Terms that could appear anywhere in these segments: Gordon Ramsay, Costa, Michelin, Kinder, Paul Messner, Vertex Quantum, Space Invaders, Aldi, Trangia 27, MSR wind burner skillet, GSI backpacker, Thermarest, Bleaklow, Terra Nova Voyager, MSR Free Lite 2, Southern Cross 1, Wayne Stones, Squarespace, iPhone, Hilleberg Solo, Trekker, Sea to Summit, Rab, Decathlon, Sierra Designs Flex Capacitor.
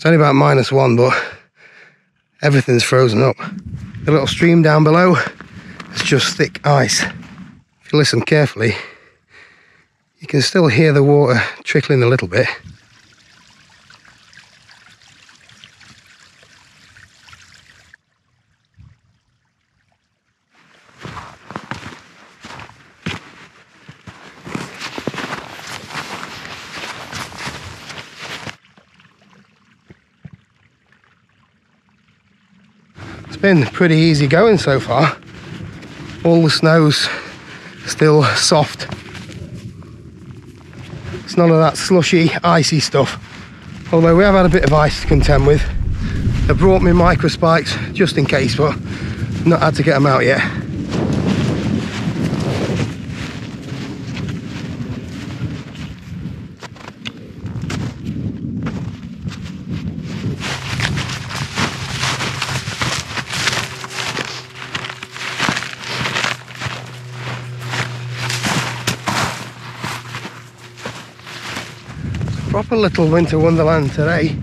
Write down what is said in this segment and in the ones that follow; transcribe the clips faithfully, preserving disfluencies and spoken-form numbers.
It's only about minus one, but everything's frozen up. The little stream down below is just thick ice. If you listen carefully, you can still hear the water trickling a little bit. Been pretty easy going so far. All the snow's still soft. It's none of that slushy, icy stuff. Although we have had a bit of ice to contend with. I brought me micro spikes just in case, but not had to get them out yet. Proper little winter wonderland today.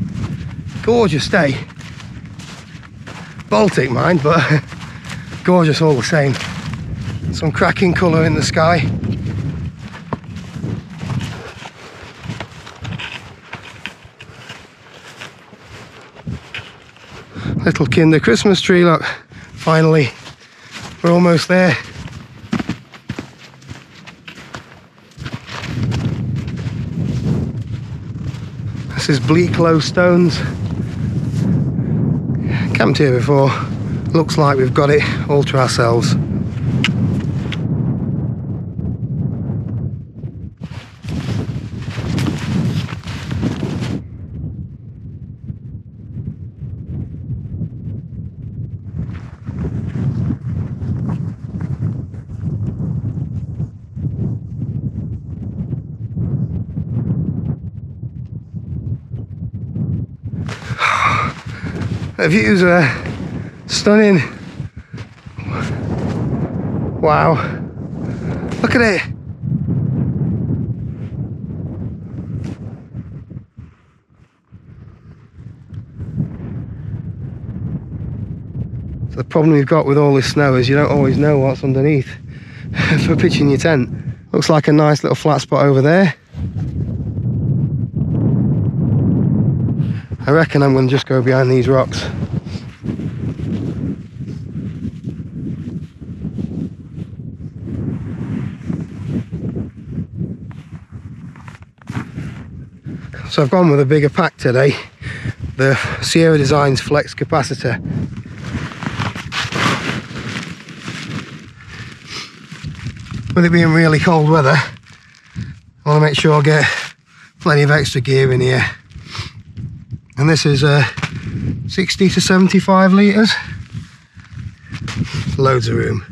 Gorgeous day. Baltic, mind, but gorgeous all the same. Some cracking colour in the sky. Little Kinder Christmas tree, look. Finally, we're almost there. This is Bleaklow Stones. Camped here before. Looks like we've got it all to ourselves. The views are stunning. Wow. Look at it. The problem you've got with all this snow is you don't always know what's underneath for pitching your tent. Looks like a nice little flat spot over there. I reckon I'm going to just go behind these rocks. So I've gone with a bigger pack today, the Sierra Designs Flex Capacitor. With it being really cold weather, I want to make sure I get plenty of extra gear in here. And this is uh, sixty to seventy-five litres. Loads of room.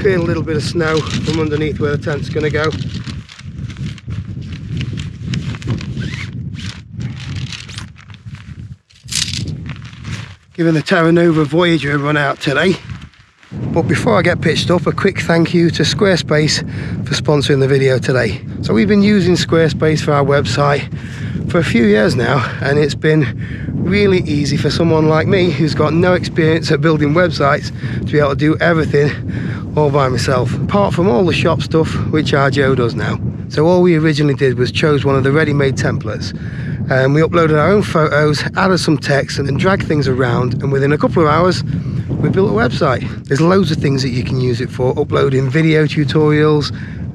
Clearing a little bit of snow from underneath where the tent's going to go. Giving the Terra Nova Voyager a run out today. But before I get pitched up, a quick thank you to Squarespace for sponsoring the video today. So we've been using Squarespace for our website for a few years now, and it's been really easy for someone like me who's got no experience at building websites to be able to do everything all by myself, apart from all the shop stuff which our Joe does now. So all we originally did was chose one of the ready-made templates. Um, we uploaded our own photos, added some text and then dragged things around, and within a couple of hours we built a website. There's loads of things that you can use it for, uploading video tutorials,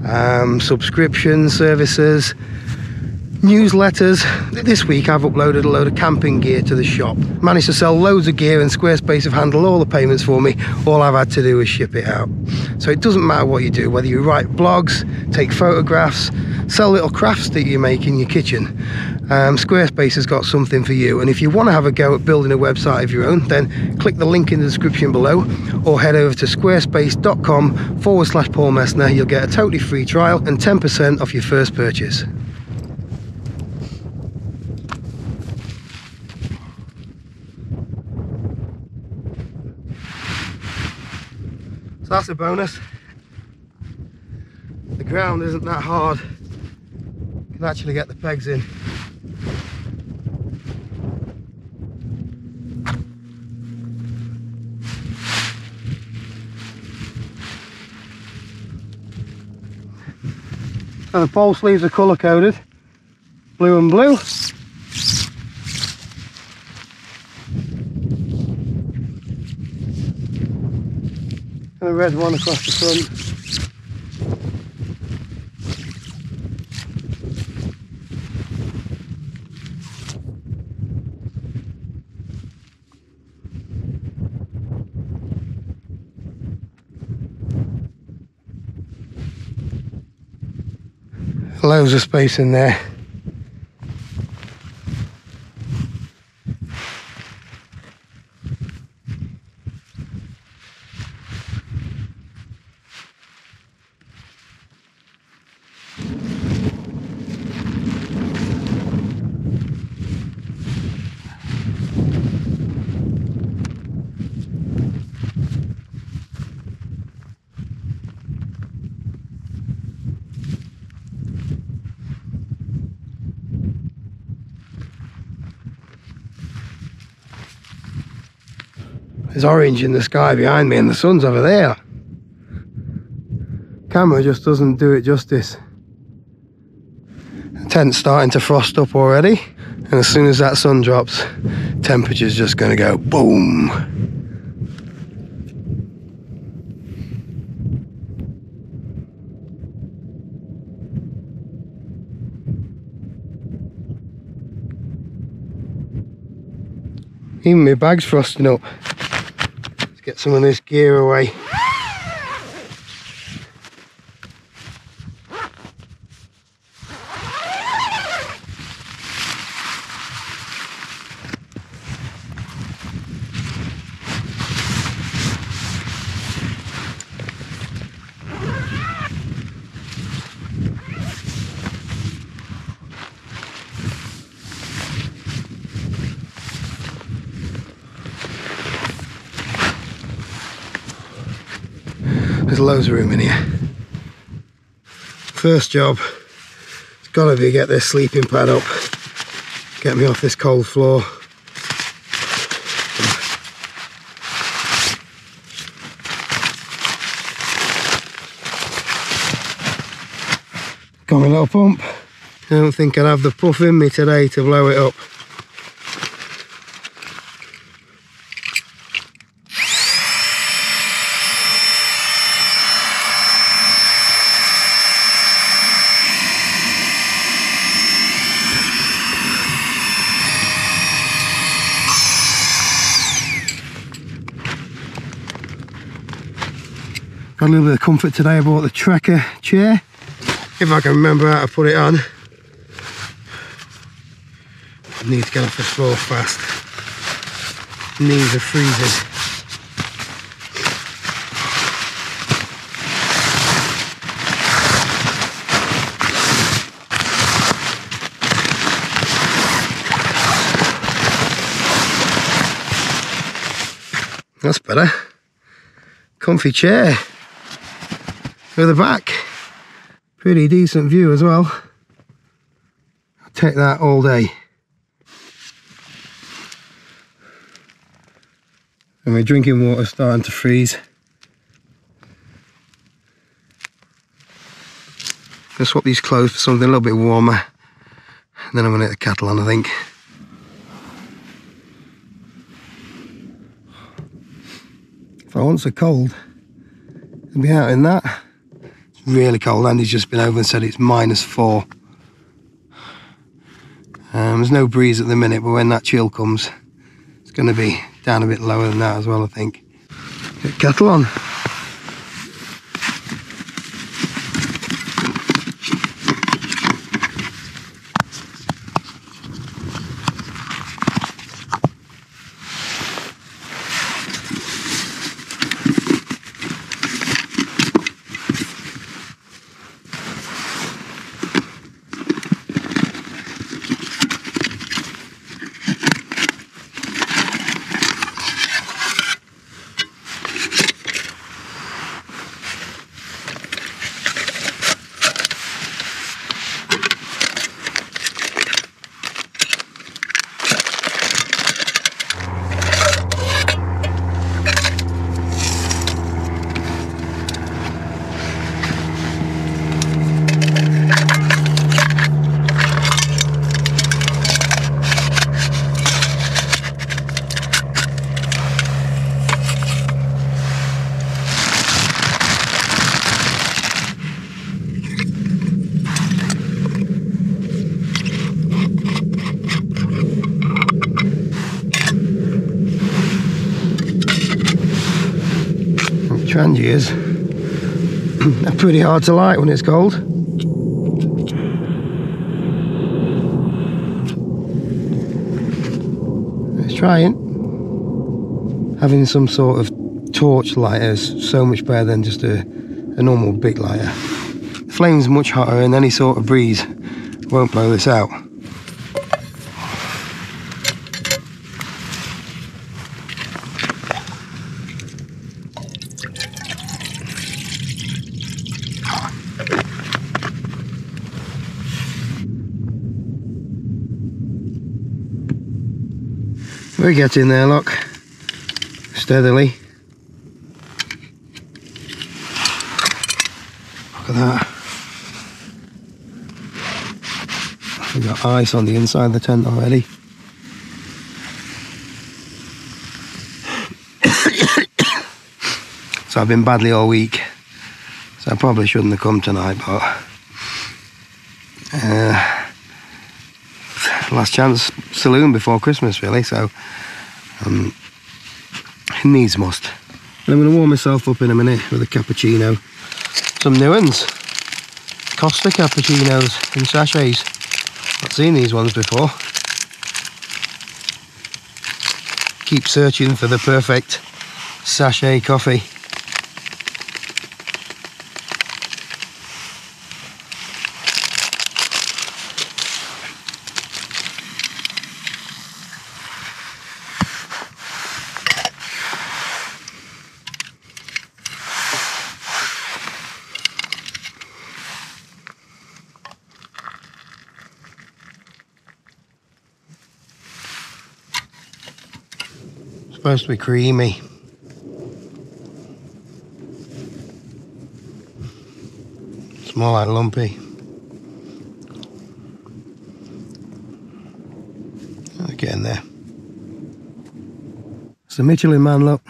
um, subscription services, newsletters. This week I've uploaded a load of camping gear to the shop. Managed to sell loads of gear and Squarespace have handled all the payments for me. All I've had to do is ship it out. So it doesn't matter what you do, whether you write blogs, take photographs, sell little crafts that you make in your kitchen. Um, Squarespace has got something for you, and if you want to have a go at building a website of your own, then click the link in the description below or head over to squarespace.com forward slash Paul Messner. You'll get a totally free trial and ten percent off your first purchase. that's a bonus. The ground isn't that hard, you can actually get the pegs in. And the pole sleeves are colour coded, blue and blue. And a red one across the front. Loads of space in there. There's orange in the sky behind me and the sun's over there. Camera just doesn't do it justice. The tent's starting to frost up already, and as soon as that sun drops, temperature's just going to go boom. Even my bag's frosting up. Get some of this gear away. Loads of room in here. First job, it's gotta be get this sleeping pad up, get me off this cold floor. Got my little pump. I don't think I'd have the puff in me today to blow it up. Got a little bit of comfort today. I bought the Trekker chair, if I can remember how to put it on. I need to get off the floor fast. Knees are freezing. That's better. Comfy chair. With the back, pretty decent view as well. I'll take that all day. And my drinking water's starting to freeze. I'm gonna swap these clothes for something a little bit warmer, and then I'm gonna hit the Decathlon, I think. If I want so cold, I'll be out in that. Really cold. Andy's just been over and said it's minus four. Um, there's no breeze at the minute, but when that chill comes, it's going to be down a bit lower than that as well, I think. Get cattle on. Trangias are pretty hard to light when it's cold. Let's try it. Having some sort of torch lighter is so much better than just a, a normal big lighter. The flame's much hotter and any sort of breeze won't blow this out. We're getting there, look, steadily. Look at that. We've got ice on the inside of the tent already. So I've been badly all week, so I probably shouldn't have come tonight, but uh, last chance saloon before Christmas really, so um, needs must. And I'm going to warm myself up in a minute with a cappuccino. Some new ones, Costa cappuccinos in sachets. Not seen these ones before. Keep searching for the perfect sachet coffee. Supposed to be creamy. It's more like lumpy. We're getting there. It's the Michelin man, look.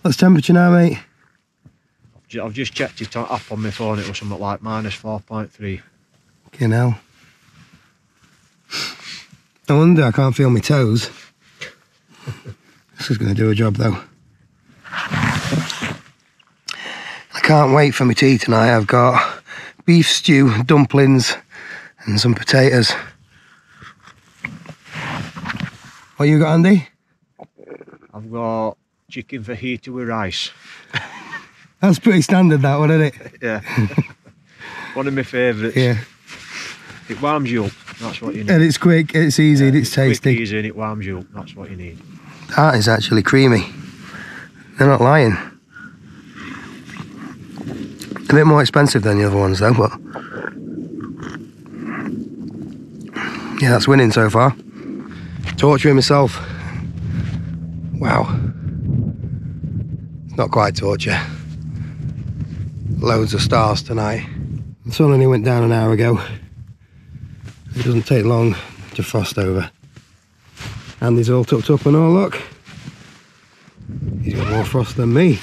What's temperature now, mate? I've just checked it up on my phone. It was something like minus four point three. Okay, now. No wonder I can't feel my toes. This is going to do a job though. I can't wait for my tea tonight. I've got beef stew, dumplings and some potatoes. What you got, Andy? I've got chicken fajita with rice. That's pretty standard that one, isn't it? Yeah. One of my favourites. Yeah. It warms you up. That's what you need. And it's quick, it's easy, yeah, and it's, it's tasty. It's easy and it warms you up, that's what you need. That is actually creamy. They're not lying. A bit more expensive than the other ones though, but... yeah, that's winning so far. Torturing myself. Wow. It's not quite torture. Loads of stars tonight. The sun only went down an hour ago. It doesn't take long to frost over. Andy's all tucked up and all, look. He's got more frost than me.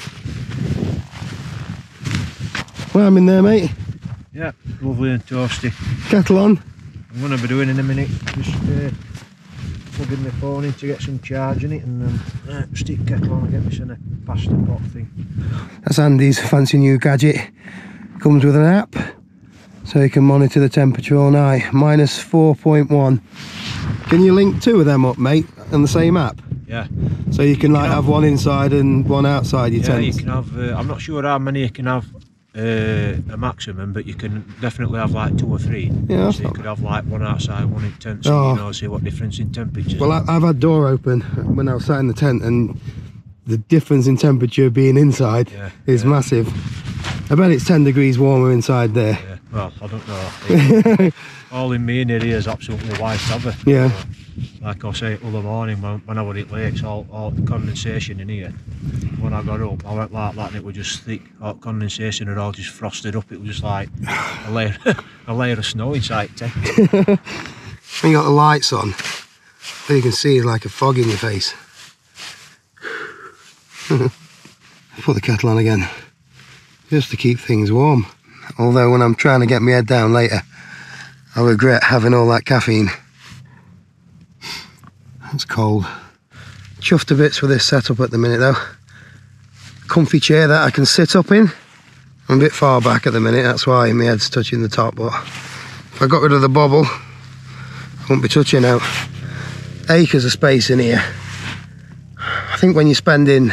Well, I'm in there, mate. Yeah, lovely and toasty. Kettle on. I'm going to be doing in a minute. Just uh, plugging my phone in to get some charge in it and um, right, stick kettle on and get this in a pasta pot thing. That's Andy's fancy new gadget. Comes with an app. So you can monitor the temperature all night. Minus four point one. Can you link two of them up, mate, on the same app? Yeah. So you can, you like can have, have one inside and one outside your yeah, tent? Yeah, you can have, uh, I'm not sure how many you can have uh, a maximum, but you can definitely have like two or three. Yeah, so you could have like one outside, one in tent, so oh. you know, see what difference in temperature. Well, I've had door open when I was sat in the tent and the difference in temperature being inside yeah, is yeah. massive. I bet it's ten degrees warmer inside there. Yeah. Well, I don't know. All in me in here is absolutely wide cover. Yeah. So, like I say, all the morning when, when I was at lakes, all, all the condensation in here. When I got up, I went like that, and it was just thick. All the condensation had all just frosted up. It was just like a layer, a layer of snow inside the tent. When you got the lights on, all you can see is like a fog in your face. I put the kettle on again, just to keep things warm. Although when I'm trying to get my head down later, I regret having all that caffeine. That's cold. Chuffed to bits with this setup at the minute though. Comfy chair that I can sit up in. I'm a bit far back at the minute, that's why my head's touching the top, but if I got rid of the bobble, I wouldn't be touching out. Acres of space in here. I think when you're spending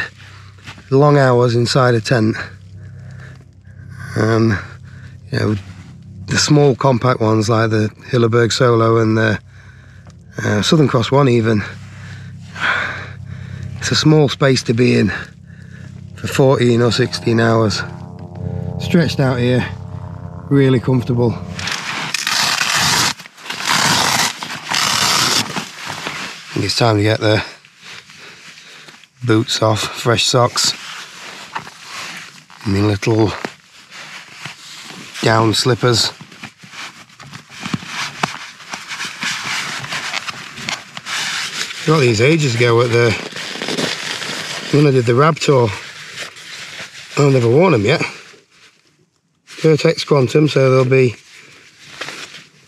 long hours inside a tent, um, you know, the small compact ones like the Hilleberg Solo and the uh, Southern Cross one even, it's a small space to be in for fourteen or sixteen hours. Stretched out here, really comfortable. I think it's time to get the boots off, fresh socks, my little down slippers. Got these ages ago at the, when I did the Rab tour. I've never worn them yet. Vertex Quantum, so they'll be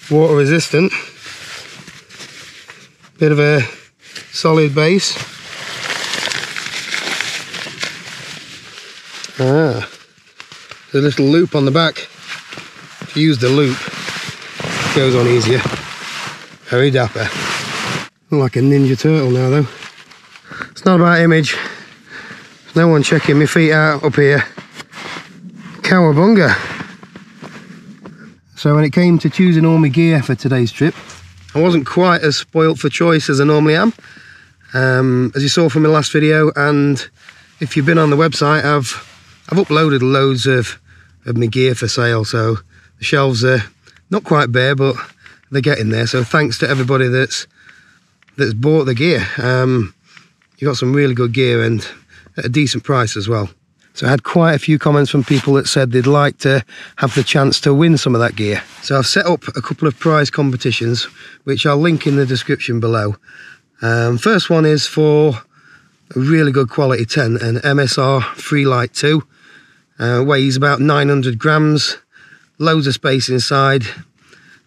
water resistant. Bit of a solid base. Ah, there's a little loop on the back. If you use the loop, it goes on easier. Very dapper. I'm like a ninja turtle now though. It's not about image. There's no one checking my feet out up here. Cowabunga. So when it came to choosing all my gear for today's trip, I wasn't quite as spoilt for choice as I normally am. Um, as you saw from my last video, and if you've been on the website, I've I've uploaded loads of, of my gear for sale, so the shelves are not quite bare, but they're getting there. So thanks to everybody that's that's bought the gear. Um, you've got some really good gear and at a decent price as well. So I had quite a few comments from people that said they'd like to have the chance to win some of that gear. So I've set up a couple of prize competitions, which I'll link in the description below. Um, first one is for a really good quality tent, an M S R Free Lite two. Uh, weighs about nine hundred grams, loads of space inside.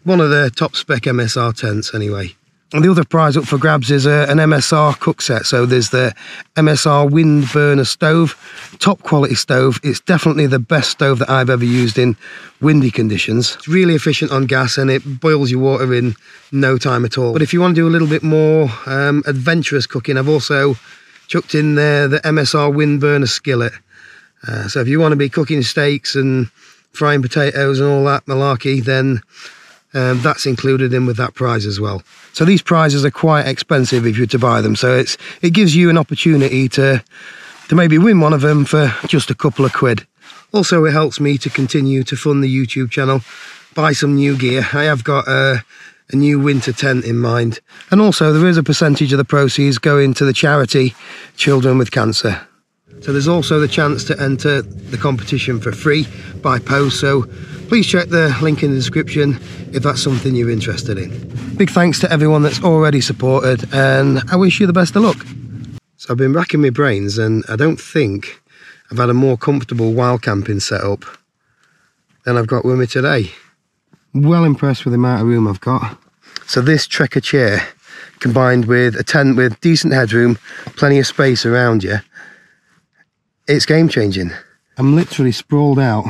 One of the top spec M S R tents anyway. And the other prize up for grabs is a, an M S R cook set. So there's the M S R wind burner stove, top quality stove. It's definitely the best stove that I've ever used in windy conditions. It's really efficient on gas and it boils your water in no time at all. But if you want to do a little bit more um, adventurous cooking, I've also chucked in there the M S R wind burner skillet. Uh, so if you want to be cooking steaks and frying potatoes and all that malarkey, then Um, that's included in with that prize as well. So these prizes are quite expensive if you were to buy them, so it's it gives you an opportunity to to maybe win one of them for just a couple of quid. Also, it helps me to continue to fund the YouTube channel, buy some new gear. I have got a, a new winter tent in mind, and also there is a percentage of the proceeds going to the charity Children with Cancer. So there's also the chance to enter the competition for free by post, so please check the link in the description if that's something you're interested in. Big thanks to everyone that's already supported, and I wish you the best of luck. So I've been racking my brains, and I don't think I've had a more comfortable wild camping setup than I've got with me today. Well impressed with the amount of room I've got. So this Trekker chair, combined with a tent with decent headroom, plenty of space around you, it's game changing. I'm literally sprawled out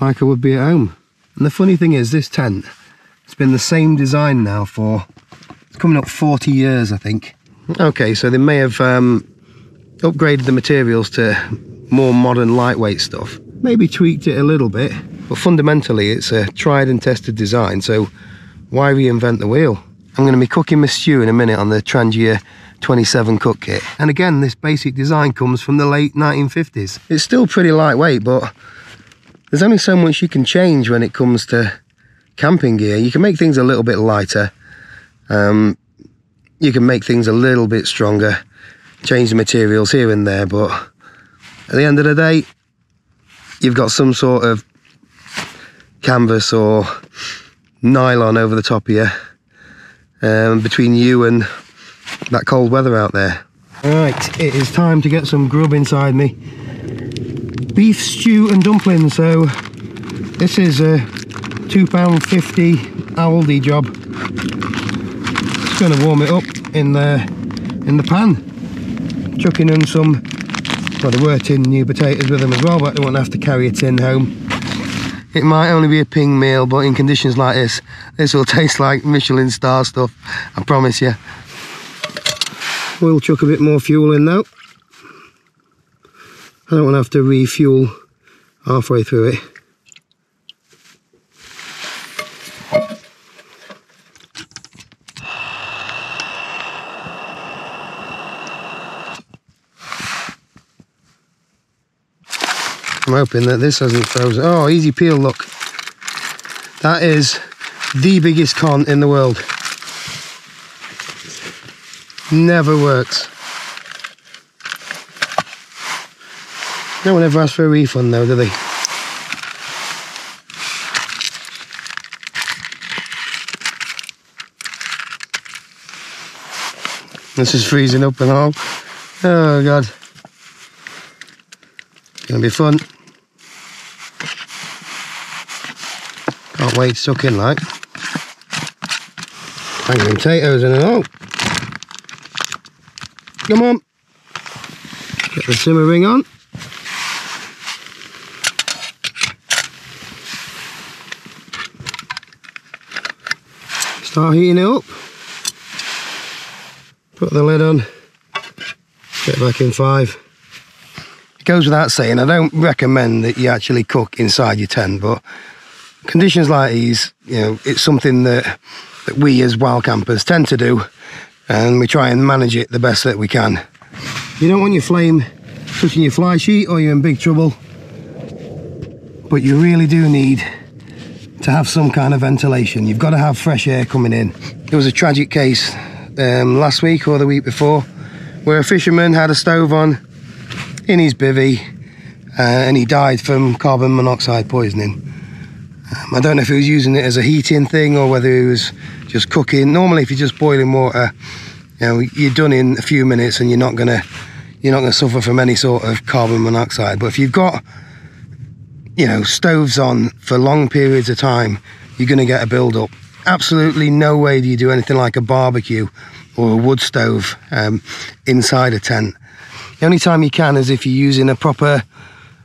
like I would be at home. And the funny thing is, this tent, it's been the same design now for, it's coming up forty years, I think. Okay, so they may have um, upgraded the materials to more modern lightweight stuff. Maybe tweaked it a little bit, but fundamentally it's a tried and tested design, so why reinvent the wheel? I'm gonna be cooking my stew in a minute on the Trangia twenty-seven cook kit. And again, this basic design comes from the late nineteen fifties. It's still pretty lightweight, but there's only so much you can change when it comes to camping gear. You can make things a little bit lighter. Um, you can make things a little bit stronger, change the materials here and there, but at the end of the day, you've got some sort of canvas or nylon over the top of you, um, between you and that cold weather out there. Right, it is time to get some grub inside me. Beef stew and dumplings. So this is a two pound fifty Aldi job. Just going to warm it up in the in the pan. chucking in some, well, there were tin new potatoes with them as well, but they won't have to carry a tin home. It might only be a ping meal, but in conditions like this, this will taste like Michelin star stuff, I promise you. We'll chuck a bit more fuel in now. I don't want to have to refuel halfway through it. I'm hoping that this hasn't frozen. Oh, easy peel, look. That is the biggest con in the world. Never works. No one ever asks for a refund though, do they? This is freezing up and all. Oh God. It's gonna be fun. Can't wait to suck in like. Hang them potatoes in and all. Come on. Get the simmer ring on. Start heating it up. Put the lid on. Get back in five. It goes without saying, I don't recommend that you actually cook inside your tent, but conditions like these, you know, it's something that, that we as wild campers tend to do, and we try and manage it the best that we can. You don't want your flame touching your fly sheet or you're in big trouble, but you really do need to have some kind of ventilation. You've got to have fresh air coming in. There was a tragic case um, last week or the week before where a fisherman had a stove on in his bivvy uh, and he died from carbon monoxide poisoning. Um, I don't know if he was using it as a heating thing or whether he was just cooking. Normally if you're just boiling water, you know, you're done in a few minutes and you're not gonna you're not gonna suffer from any sort of carbon monoxide. But if you've got, you know, stoves on for long periods of time, you're going to get a build-up. Absolutely no way do you do anything like a barbecue or a wood stove um, inside a tent. The only time you can is if you're using a proper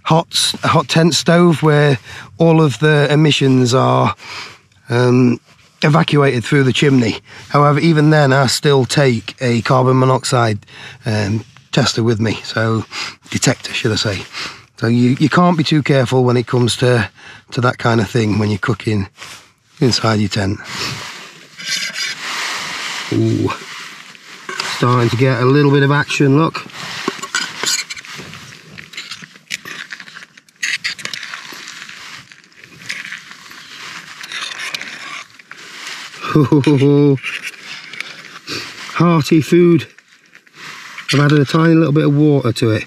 hot hot tent stove where all of the emissions are um, evacuated through the chimney. However, even then I still take a carbon monoxide um, tester with me, so detector should I say. So you, you can't be too careful when it comes to, to that kind of thing when you're cooking inside your tent. Ooh, starting to get a little bit of action, look. Oh, hearty food. I've added a tiny little bit of water to it.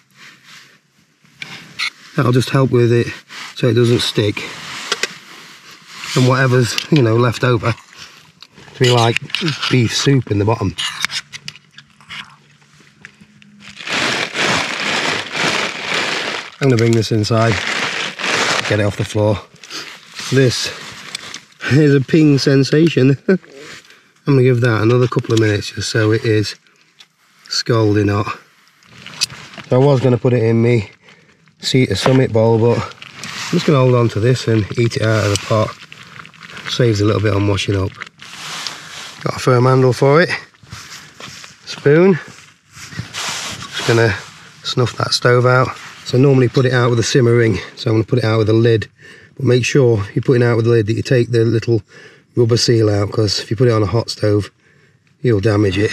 That'll just help with it so it doesn't stick. And whatever's, you know, left over, it'll be like beef soup in the bottom. I'm gonna bring this inside, get it off the floor. This is a ping sensation. I'm gonna give that another couple of minutes just so it is scalding hot. So I was gonna put it in me Sea to Summit bowl, but I'm just going to hold on to this and eat it out of the pot. Saves a little bit on washing up. Got a firm handle for it. Spoon. Just going to snuff that stove out. So I normally put it out with a simmer ring, so I'm going to put it out with a lid. But make sure you're putting it out with a lid that you take the little rubber seal out, because if you put it on a hot stove, you'll damage it.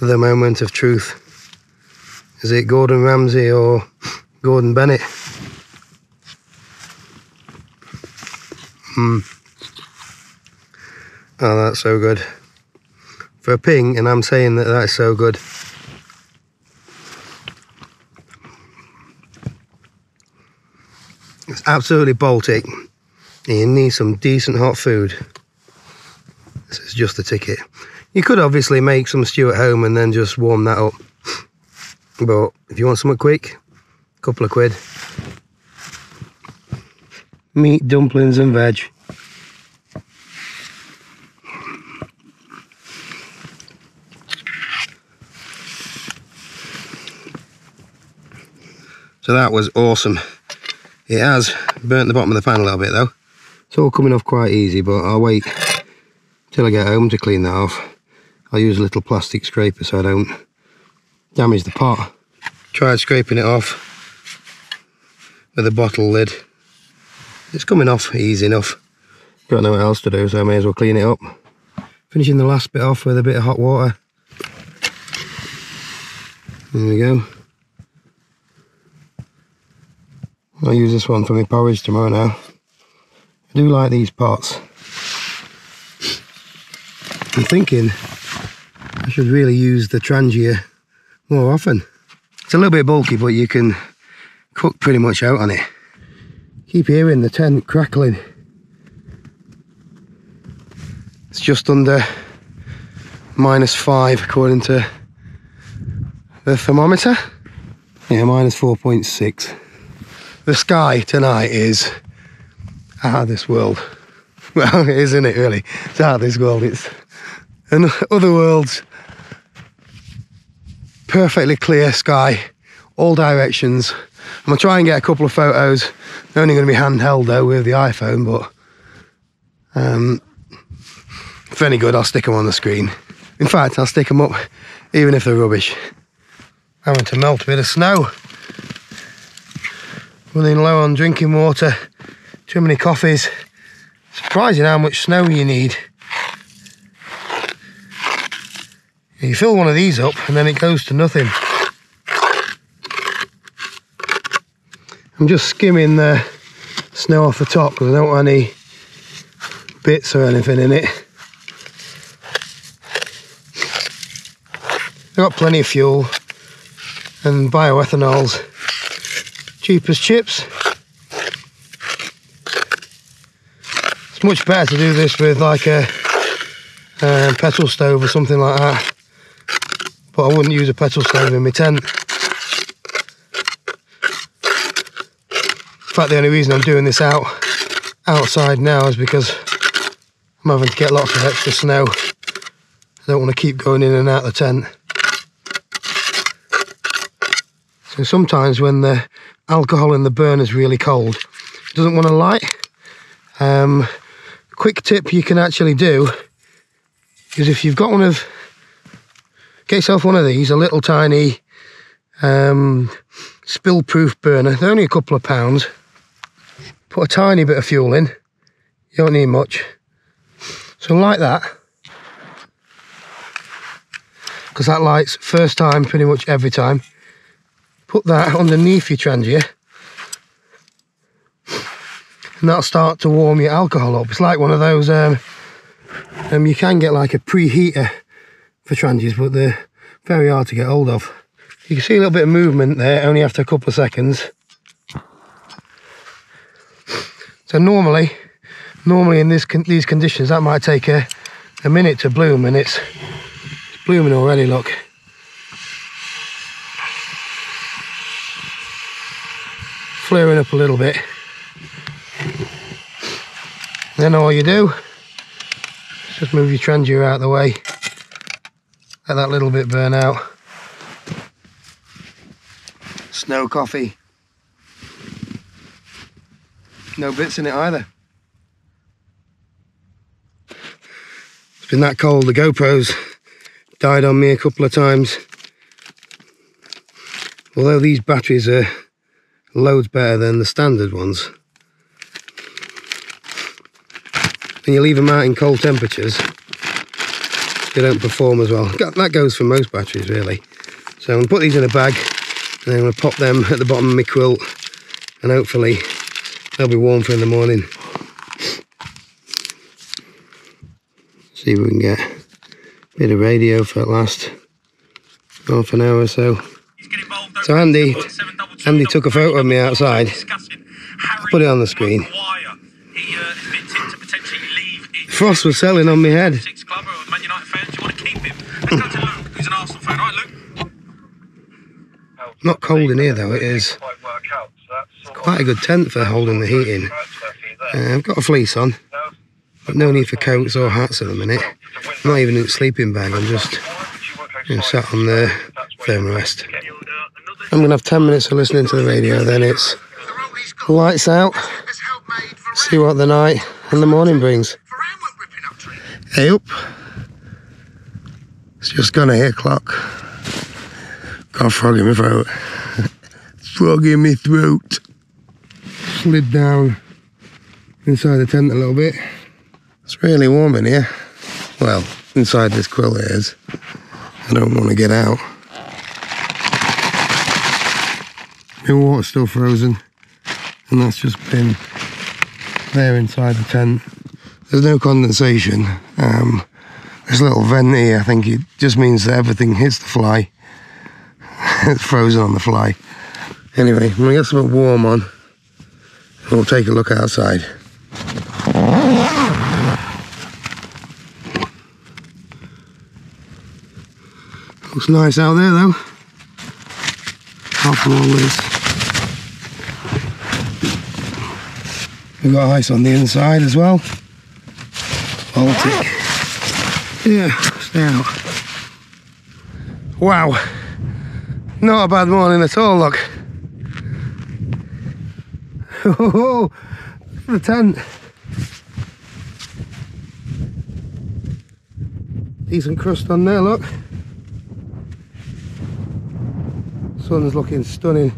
The moment of truth. Is it Gordon Ramsay or Gordon Bennett? Hmm. Oh, that's so good. For a ping, and I'm saying that that's so good. It's absolutely Baltic. You need some decent hot food. This is just the ticket. You could obviously make some stew at home and then just warm that up. But if you want something quick, a couple of quid. Meat, dumplings and veg. So that was awesome. It has burnt the bottom of the pan a little bit though. It's all coming off quite easy, but I'll wait till I get home to clean that off. I'll use a little plastic scraper so I don't damage the pot. Tried scraping it off with a bottle lid. It's coming off easy enough. Got no else to do, so I may as well clean it up. Finishing the last bit off with a bit of hot water. There we go. I'll use this one for my porridge tomorrow now. I do like these pots. I'm thinking I should really use the Trangia more often. It's a little bit bulky, but you can cook pretty much out on it. Keep hearing the tent crackling. It's just under minus five according to the thermometer. Yeah, minus four point six. The sky tonight is out of this world. Well, it isn't it really? It's out of this world. It's an otherworld's perfectly clear sky, all directions. I'm going to try and get a couple of photos. They're only going to be handheld though with the iPhone, but um, if any good, I'll stick them on the screen. In fact, I'll stick them up even if they're rubbish. Having to melt a bit of snow. Running low on drinking water, too many coffees. Surprising how much snow you need. You fill one of these up and then it goes to nothing. I'm just skimming the snow off the top because I don't want any bits or anything in it. I've got plenty of fuel and bioethanols. Cheap as chips. It's much better to do this with like a, a petrol stove or something like that. But I wouldn't use a petrol stove in my tent. In fact, the only reason I'm doing this out outside now is because I'm having to get lots of extra snow. I don't want to keep going in and out of the tent. So sometimes when the alcohol in the burner is really cold, it doesn't want to light. Um, quick tip you can actually do is if you've got one of, get yourself one of these, a little tiny um, spill-proof burner. They're only a couple of pounds. Put a tiny bit of fuel in, you don't need much. So light that, because that lights first time pretty much every time. Put that underneath your Trangia and that'll start to warm your alcohol up. It's like one of those, um, um, you can get like a preheater for Trangias, but they're very hard to get hold of. You can see a little bit of movement there, only after a couple of seconds. So normally, normally in this con these conditions, that might take a, a minute to bloom, and it's, it's blooming already, look. Flaring up a little bit. Then all you do is just move your Trangia out of the way. Let that little bit burn out. Snow coffee. No bits in it either. It's been that cold, the GoPro's died on me a couple of times. Although these batteries are loads better than the standard ones. When you leave them out in cold temperatures, they don't perform as well. That goes for most batteries really. So I'm going to put these in a bag and I'm going to pop them at the bottom of my quilt and hopefully they'll be warm for in the morning. See if we can get a bit of radio for at last half an hour or so. So Andy, Andy took a photo of me outside. I put it on the screen. Frost was selling on my head. Not cold in here though, it is. It's quite a good tent for holding the heat in. Uh, I've got a fleece on, but no need for coats or hats at the minute. I'm not even in a sleeping bag, I'm just you know, sat on the Thermarest. I'm going to have ten minutes of listening to the radio, then it's lights out, see what the night and the morning brings. Hey up. It's just gone eight o'clock. Got a frog in my throat. Frog in my throat. Slid down inside the tent a little bit. It's really warm in here. Well, inside this quilt it is. I don't want to get out. My water's still frozen, and that's just been there inside the tent. There's no condensation. Um, this little vent here, I think it just means that everything hits the fly. It's frozen on the fly. Anyway, I'm gonna get something warm on, and we'll take a look outside. Looks nice out there though. Apart from all this. We've got ice on the inside as well. Baltic. Yeah, stay out. Wow. Not a bad morning at all, look. Oh, the tent. Decent crust on there, look. Sun's looking stunning.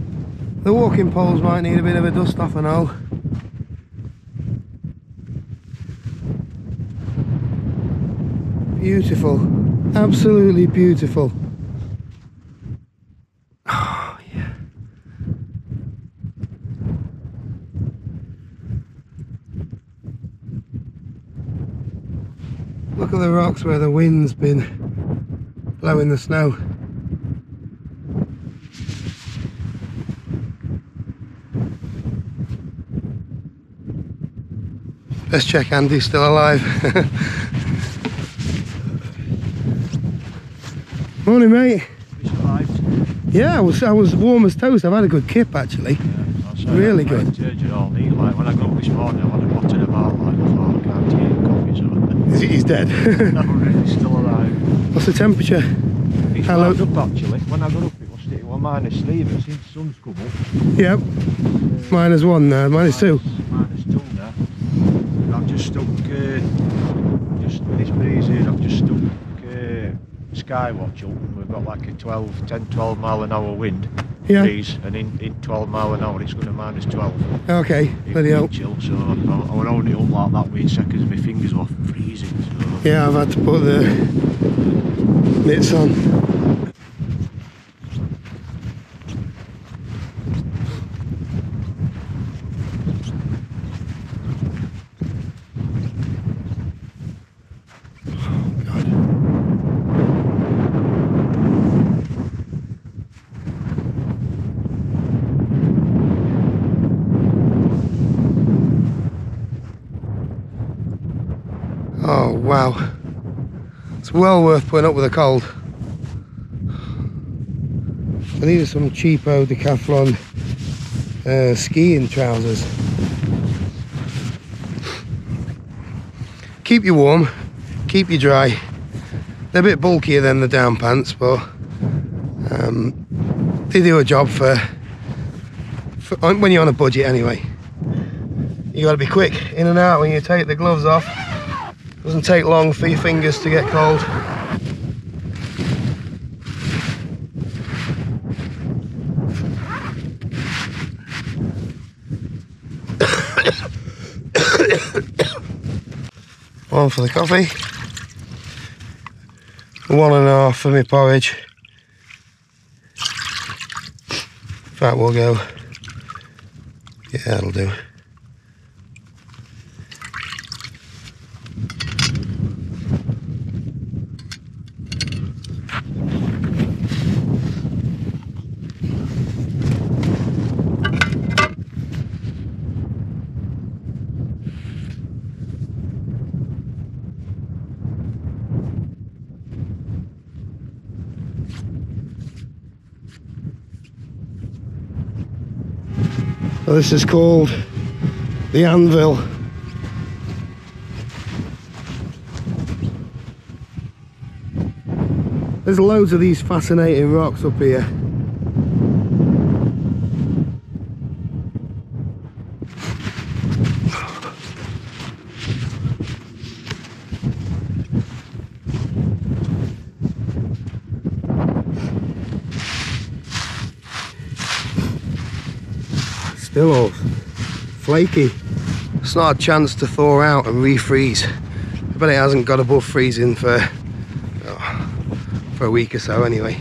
The walking poles might need a bit of a dust off and all. Beautiful, absolutely beautiful. Oh yeah. Look at the rocks where the wind's been blowing the snow. Let's check Andy's still alive. Morning, mate. We survived. Yeah, I was, I was warm as toast. I've had a good kip, actually. Yeah, really good. All night. Like, when I got up this morning, I had a pot in about, like, I thought, I can't take coffee or something. Is he, he's dead? No, really, still alive. What's the temperature? It's warmed up, actually. When I got up, it was still one minus leave. It seems the sun's come up. Yep. Uh, minus one there, minus, minus two. Minus two there. And I've just stuck, uh, just with this breeze here, I've just stuck Skywatch up, and we've got like a twelve, ten, twelve mile an hour wind, yeah. breeze, and in, in twelve mile an hour it's going to minus twelve. Okay, bloody hell. Chill, so I, I was holding it up like that with seconds of my fingers off freezing. So. Yeah, I've had to put the mitts on. Wow, it's well worth putting up with a cold. I needed some cheapo Decathlon uh, skiing trousers. Keep you warm, keep you dry. They're a bit bulkier than the down pants, but um, they do a job for, for when you're on a budget anyway. You got to be quick in and out when you take the gloves off. Doesn't take long for your fingers to get cold. One for the coffee. One and a half for my porridge. That will go. Yeah, that'll do. This is called the anvil. There's loads of these fascinating rocks up here. still all flaky. It's not a chance to thaw out and refreeze. I bet it hasn't got above freezing for, oh, for a week or so anyway.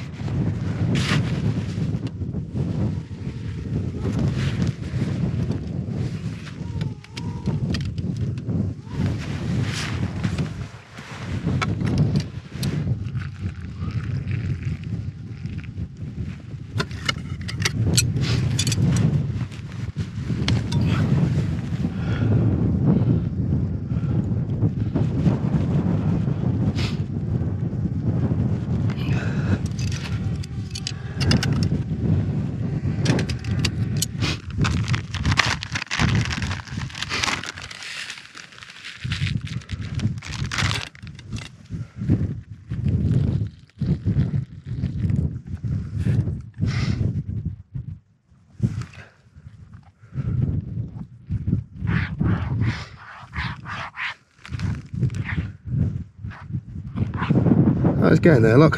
It's getting there, look.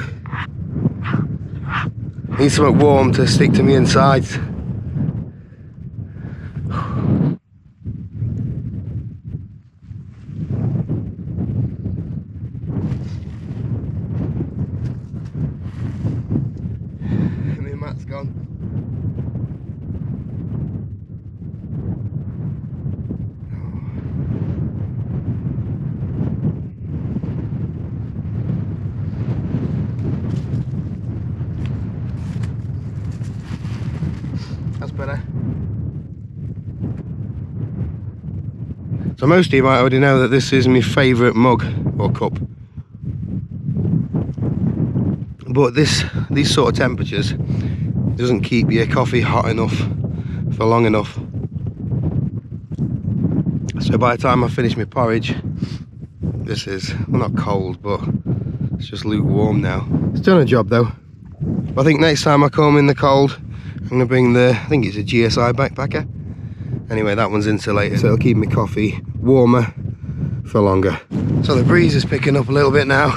Need something warm to stick to me insides. So most of you might already know that this is my favourite mug or cup, but this these sort of temperatures doesn't keep your coffee hot enough for long enough. So by the time I finish my porridge, this is, well, not cold, but it's just lukewarm now. It's done a job though. I think next time I come in the cold, I'm going to bring the, I think it's a G S I backpacker. Anyway, that one's insulated, so it'll keep my coffee warmer for longer. So the breeze is picking up a little bit now.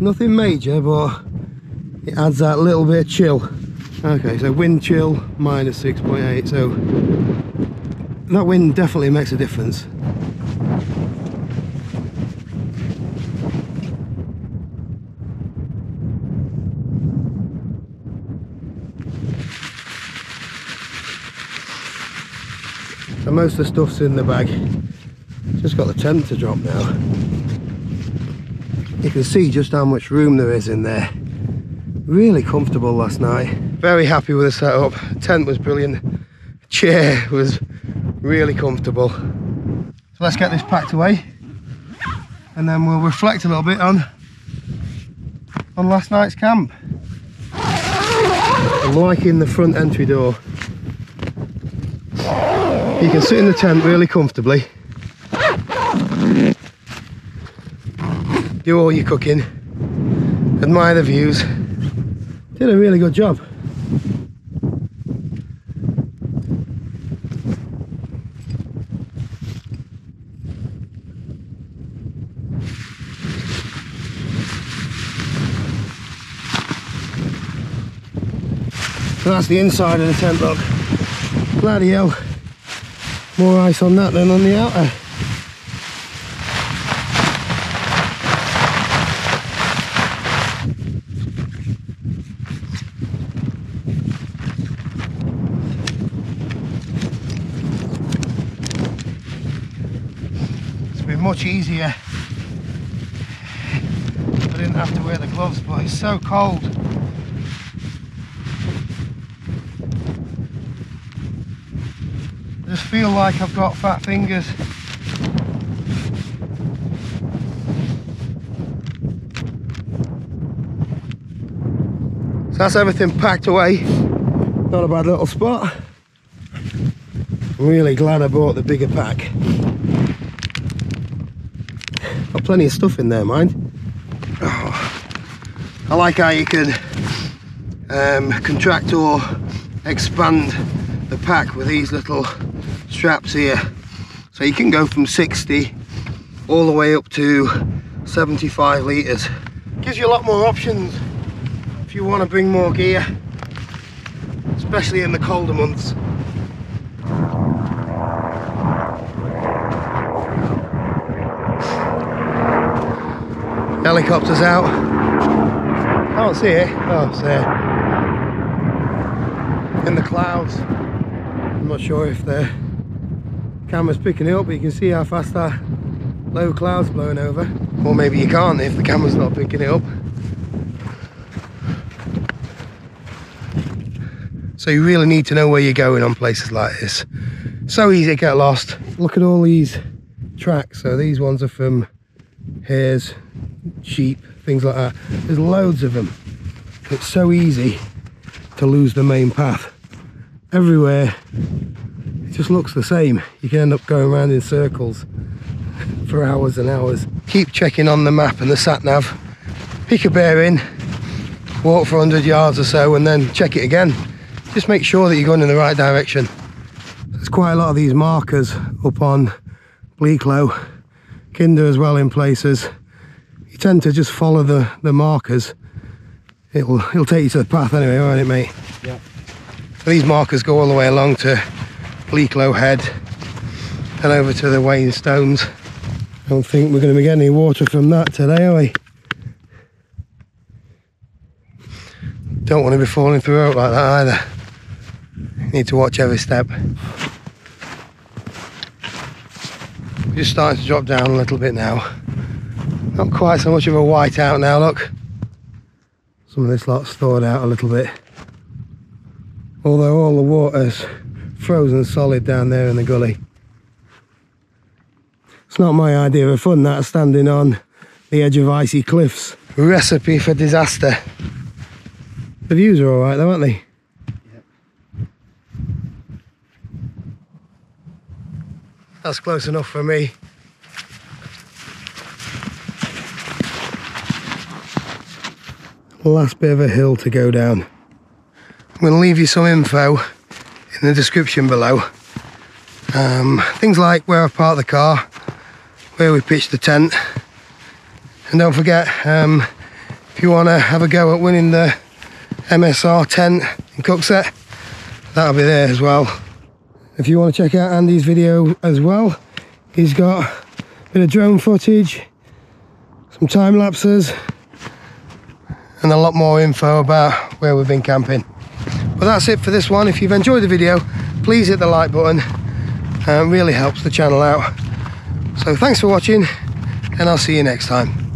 Nothing major, but it adds that little bit of chill. Okay, so wind chill minus six point eight, so that wind definitely makes a difference. And most of the stuff's in the bag. Just got the tent to drop now. You can see just how much room there is in there. Really comfortable last night. Very happy with the setup. The tent was brilliant. The chair was really comfortable. So let's get this packed away, and then we'll reflect a little bit on on last night's camp. I'm liking the front entry door. You can sit in the tent really comfortably, do all your cooking, admire the views. Did a really good job. So that's the inside of the tent, look. Bloody hell. More ice on that than on the outer. It's been much easier. I didn't have to wear the gloves, but it's so cold. I just feel like I've got fat fingers. So that's everything packed away. Not a bad little spot. I'm really glad I bought the bigger pack. Got plenty of stuff in there, mind. Oh, I like how you can um, contract or expand the pack with these little straps here, so you can go from sixty all the way up to seventy-five litres. Gives you a lot more options. if you want to bring more gear, especially in the colder months. Helicopter's out. Can't see it. Oh, it's there. In the clouds. I'm not sure if the camera's picking it up, but you can see how fast that low cloud's blowing over. Or maybe you can't if the camera's not picking it up. So you really need to know where you're going on places like this. So easy to get lost. Look at all these tracks. So these ones are from hares, sheep, things like that. There's loads of them. It's so easy to lose the main path. Everywhere it just looks the same. You can end up going around in circles for hours and hours. Keep checking on the map and the sat nav. Pick a bearing, walk for a hundred yards or so and then check it again. Just make sure that you're going in the right direction. There's quite a lot of these markers up on Bleaklow, Kinder as well in places. You tend to just follow the, the markers. It'll, it'll take you to the path anyway, won't it, mate? Yeah. These markers go all the way along to Bleaklow Head and over to the Wayne Stones. I don't think we're going to get any water from that today, are we? Don't want to be falling through a rope like that either. You need to watch every step. We're just starting to drop down a little bit now. Not quite so much of a whiteout now, look. Some of this lot's thawed out a little bit. Although all the water's frozen solid down there in the gully. It's not my idea of fun, that, standing on the edge of icy cliffs. Recipe for disaster. The views are alright though, aren't they? Yep. That's close enough for me. Last bit of a hill to go down. I'm going to leave you some info in the description below. Um, things like where I've parked the car, where we pitched the tent. And don't forget, um, if you want to have a go at winning the M S R tent and cook set, that'll be there as well. If you want to check out Andy's video as well, he's got a bit of drone footage, some time lapses and a lot more info about where we've been camping. But that's it for this one. If you've enjoyed the video, please hit the like button. It really helps the channel out. So thanks for watching and I'll see you next time.